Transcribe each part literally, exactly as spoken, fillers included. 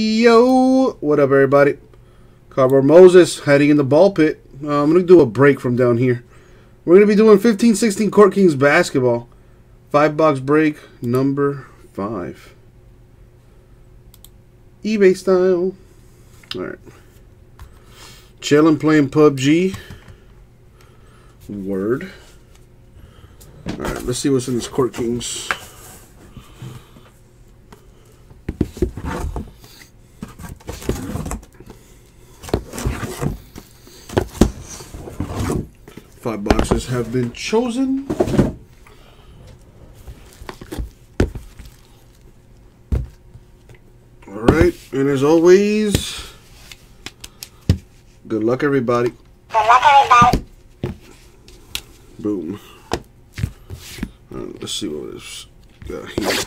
Yo, what up, everybody? Carver Moses hiding in the ball pit. Uh, I'm going to do a break from down here. We're going to be doing fifteen sixteen Court Kings basketball. Five box break number five. eBay style. Alright. Chilling, playing P U B G. Word. Alright, let's see what's in this Court Kings. Five boxes have been chosen. All right, and as always, good luck, everybody. Good luck, everybody. Boom. All right, let's see what this got here.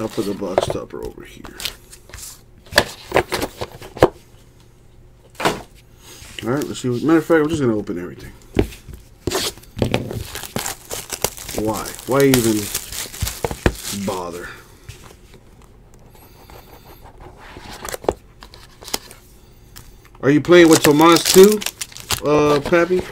I'll put the box topper over here. All right, let's see. What, matter of fact, we're just gonna open everything. Why? Why even bother? Are you playing with Tomas too, uh, Pappy?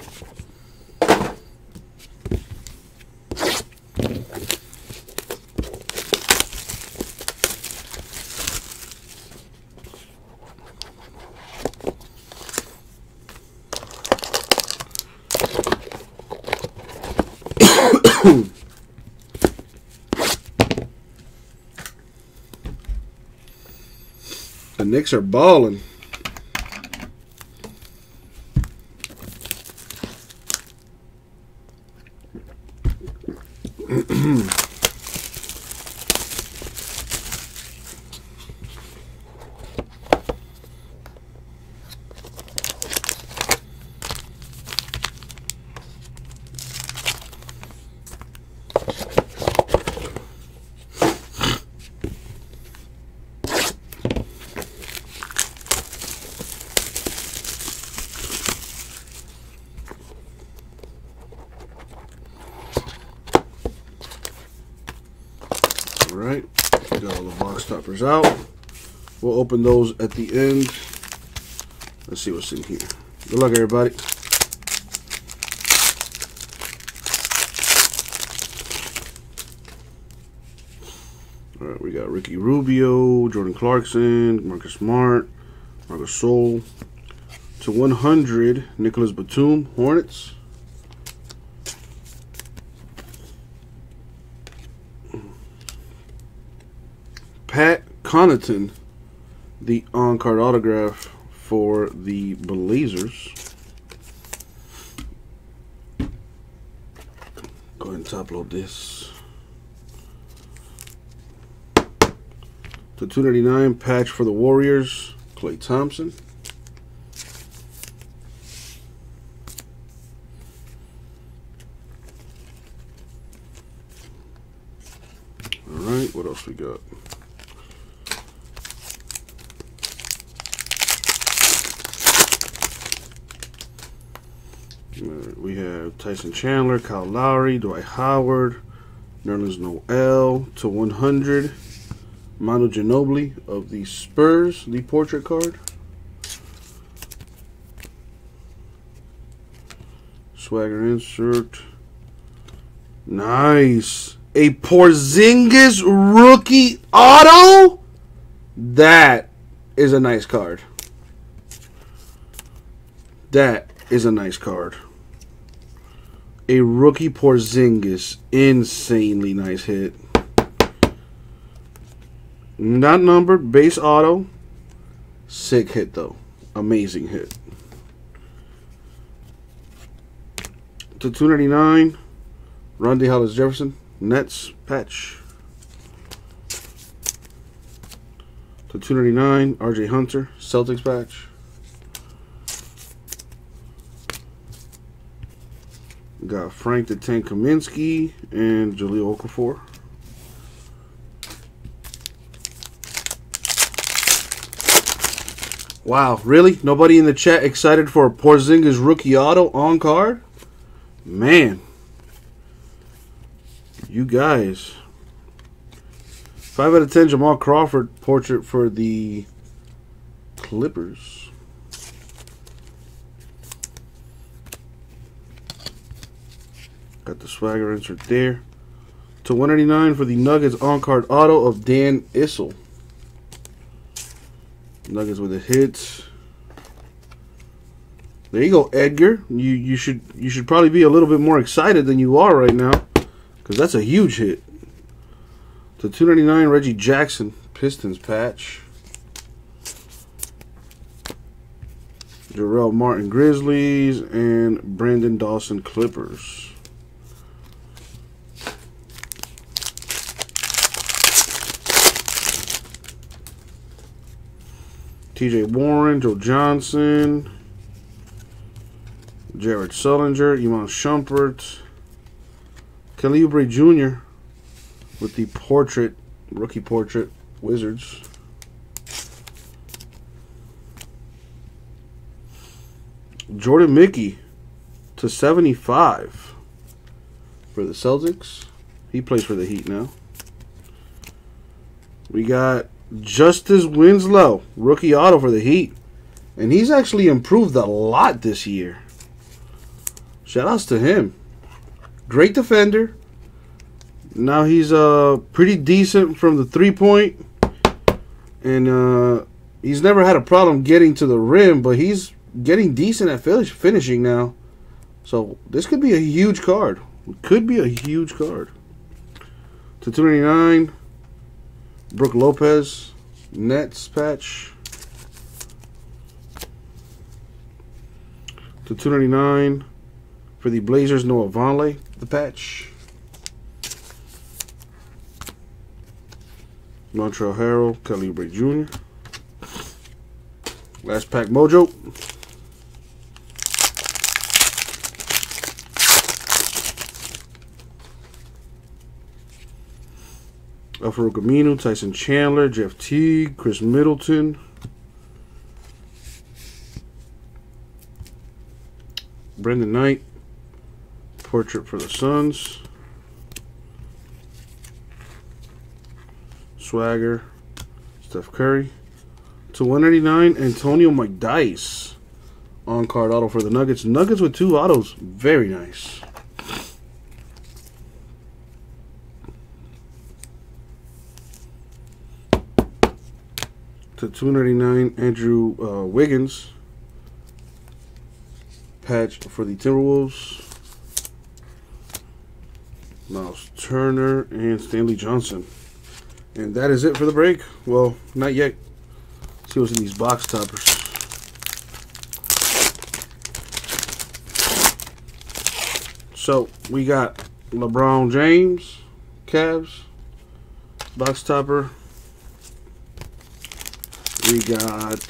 The Knicks are balling. Alright, got all the box toppers out. We'll open those at the end. Let's see what's in here. Good luck, everybody. Alright, we got Ricky Rubio, Jordan Clarkson, Marcus Smart, Marcus Soul. to one hundred, Nicholas Batum, Hornets. Pat Connaughton, the on-card autograph for the Blazers. Go ahead and top load this. to two ninety-nine patch for the Warriors, Klay Thompson. All right, what else we got? We have Tyson Chandler, Kyle Lowry, Dwight Howard, Nerlens Noel to one hundred, Manu Ginobili of the Spurs, the portrait card. Swagger insert. Nice. A Porzingis rookie auto? That is a nice card. That is a nice card. A rookie Porzingis, insanely nice hit. Not numbered, base auto. Sick hit though, amazing hit. to two ninety-nine, Rondé Hollis Jefferson, Nets patch. to two ninety-nine, R J Hunter, Celtics patch. We got Frank the Tank Kaminsky and Jaleel Okafor. Wow, really? Nobody in the chat excited for a Porzingis rookie auto on card? Man. You guys. five out of ten Jamal Crawford portrait for the Clippers. Got the swagger insert there. to one eighty-nine for the Nuggets on card auto of Dan Issel. Nuggets with the hits. There you go, Edgar. You you should you should probably be a little bit more excited than you are right now, because that's a huge hit. to two ninety-nine Reggie Jackson Pistons patch. Jarrell Martin Grizzlies and Brandon Dawson Clippers. T J. Warren, Joe Johnson, Jared Sullinger, Iman Shumpert, Kelly Oubre Junior with the portrait, rookie portrait, Wizards. Jordan Mickey to seventy-five for the Celtics. He plays for the Heat now. We got Justice Winslow, rookie auto for the Heat. And he's actually improved a lot this year. Shout-outs to him. Great defender. Now he's uh, pretty decent from the three-point. And uh, he's never had a problem getting to the rim, but he's getting decent at finish finishing now. So this could be a huge card. It could be a huge card. to two ninety-nine. Brooke Lopez, Nets patch. to two ninety-nine for the Blazers, Noah Vonleh, the patch. Montrezl Harrell, Kelly Oubre Junior Last pack, Mojo. Alfredo Camino, Tyson Chandler, Jeff Teague, Chris Middleton, Brendan Knight, portrait for the Suns, Swagger, Steph Curry, to one eighty-nine Antonio McDyess, on card auto for the Nuggets. Nuggets with two autos, very nice. to two ninety-nine Andrew uh, Wiggins patch for the Timberwolves. Miles Turner and Stanley Johnson. And that is it for the break. Well, not yet. Let's see what's in these box toppers. So we got LeBron James, Cavs, box topper. We got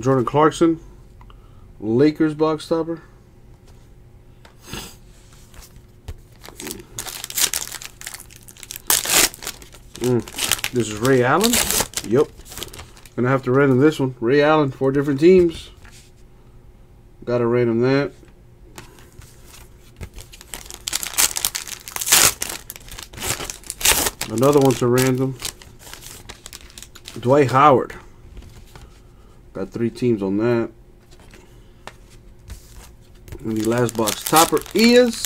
Jordan Clarkson, Lakers box topper. Mm. This is Ray Allen. Yep. Gonna have to random this one. Ray Allen, four different teams. Gotta random that. Another one's a random. Dwight Howard. Got three teams on that. And the last box topper is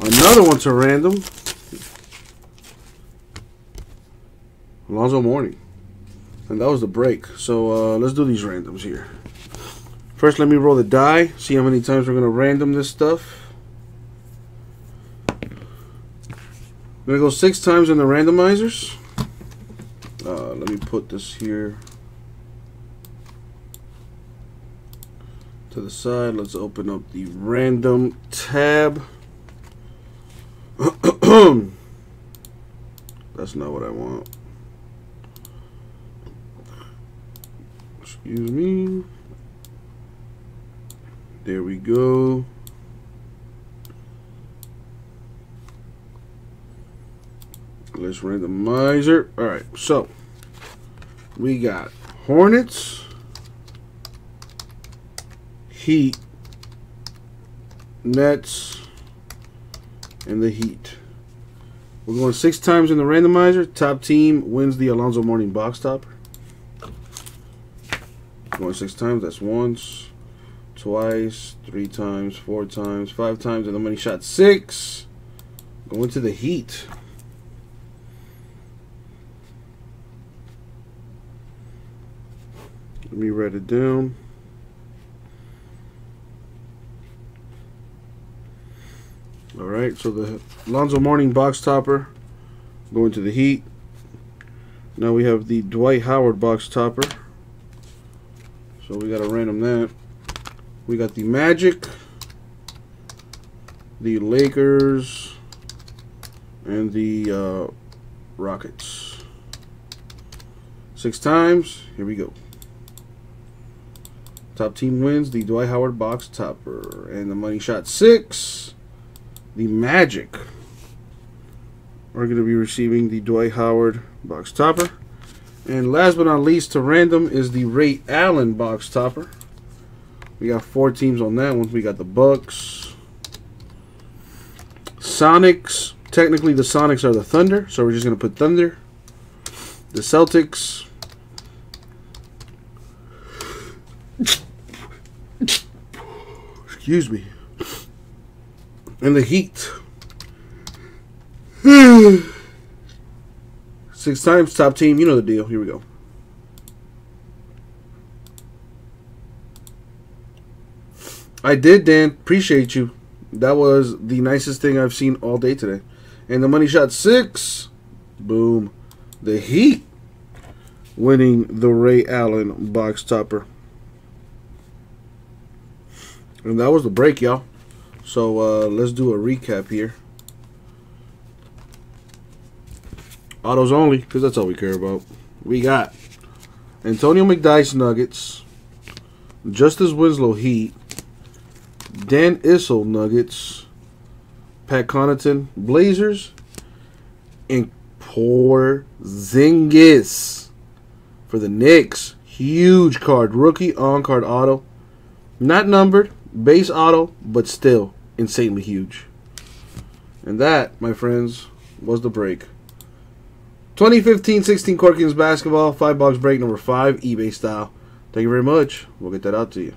another one's a random. Alonzo Mourning. And that was the break. So uh, let's do these randoms here. First, let me roll the die. See how many times we're going to random this stuff. I'm going to go six times in the randomizers. Uh, let me put this here to the side. Let's open up the random tab. That's not what I want. Excuse me. There we go. Let's randomizer. All right, so we got Hornets, Heat, Nets, and the Heat. We're going six times in the randomizer. Top team wins the Alonzo Mourning box topper. Going six times. That's once, twice, three times, four times, five times, and the money shot six. Going to the Heat. Let me write it down. All right, so the Alonzo Mourning box topper going to the Heat. Now we have the Dwight Howard box topper. So we got to random that. We got the Magic, the Lakers, and the uh, Rockets. Six times. Here we go. Top team wins the Dwight Howard box topper. And the money shot six. The Magic are going to be receiving the Dwight Howard box topper. And last but not least to random is the Ray Allen box topper. We got four teams on that one. We got the Bucks, Sonics. Technically the Sonics are the Thunder, so we're just going to put Thunder. The Celtics. Excuse me. And the Heat. Six times, top team. You know the deal. Here we go. I did, Dan. Appreciate you. That was the nicest thing I've seen all day today. And the money shot six. Boom. The Heat winning the Ray Allen box topper. And that was the break, y'all. So uh, let's do a recap here. Autos only, because that's all we care about. We got Antonio McDyess Nuggets, Justice Winslow Heat, Dan Issel Nuggets, Pat Connaughton Blazers, and Porzingis for the Knicks. Huge card, rookie on-card auto, not numbered. Base auto, but still insanely huge. And that, my friends, was the break. twenty fifteen sixteen Court Kings basketball, five box break number five, eBay style. Thank you very much. We'll get that out to you.